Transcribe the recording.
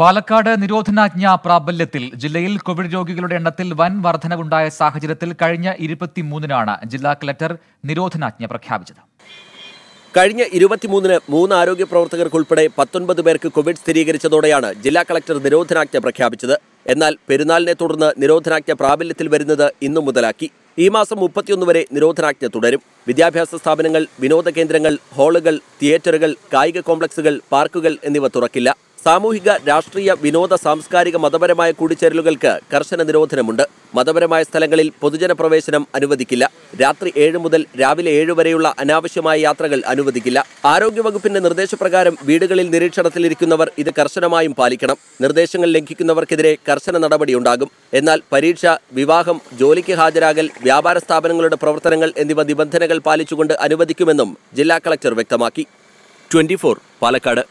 പാലക്കാട് നിരോധനാജ്ഞ പ്രാബല്യത്തിൽ ജില്ലയിൽ കോവിഡ് രോഗികളുടെ എണ്ണത്തിൽ വൻ വർധനവുണ്ടായ സാഹചര്യത്തിൽ കഴിഞ്ഞ 23-നാണ് ജില്ലാ കളക്ടർ നിരോധനാജ്ഞ പ്രഖ്യാപിച്ചത്. കഴിഞ്ഞ 23-ന് 3 ആരോഗ്യ പ്രവർത്തകർക്കുൾപ്പെടെ 19 പേർക്ക് കോവിഡ് സ്ഥിരീകരിച്ചതോടെയാണ് ജില്ലാ കളക്ടർ നിരോധനാജ്ഞ പ്രഖ്യാപിച്ചത്. എന്നാൽ പെരുന്നാളിനെ തുടർന്ന് നിരോധനാജ്ഞ പ്രാബല്യത്തിൽ വരുന്നത് ഇന്നു മുതലാക്കി. ഈ മാസം 31 വരെ നിരോധനാജ്ഞ തുടരും. വിദ്യാഭ്യാസ സ്ഥാപനങ്ങൾ, വിനോദ കേന്ദ്രങ്ങൾ, ഹാളുകൾ, തിയേറ്ററുകൾ, കായിക കോംപ്ലക്സുകൾ, പാർക്കുകൾ എന്നിവ തുറക്കില്ല. സാമൂഹിക, രാഷ്ട്രീയ, വിനോദ, സാംസ്കാരിക, മതപരമായ കൂടിച്ചേരലുകൾക്ക് കർശന നിരോധനമുണ്ട്. മതപരമായ സ്ഥലങ്ങളിൽ പൊതുജന പ്രവേശനം അനുവദിക്കില്ല. രാത്രി 7 മുതൽ രാവിലെ 7 വരെയുള്ള അനാവശ്യമായ യാത്രകൾ അനുവദിക്കില്ല. ആരോഗ്യവകുപ്പിന്റെ നിർദ്ദേശപ്രകാരം വീടുകളിൽ നിരീക്ഷണത്തിലിരിക്കുന്നവർ ഇത് കർശനമായും പാലിക്കണം. നിർദ്ദേശങ്ങൾ ലംഘിക്കുന്നവർക്കെതിരെ കർശന നടപടിയുണ്ടാകും. എന്നാൽ പരീക്ഷ, വിവാഹം, ജോലിക്ക് ഹാജരാകൽ, വ്യാപാര സ്ഥാപനങ്ങളുടെ പ്രവർത്തനങ്ങൾ എന്നിവ നിബന്ധനകൾ പാലിച്ചുകൊണ്ട് അനുവദിക്കുമെന്നും ജില്ലാ കളക്ടർ വ്യക്തമാക്കി. 24 പാലക്കാട്.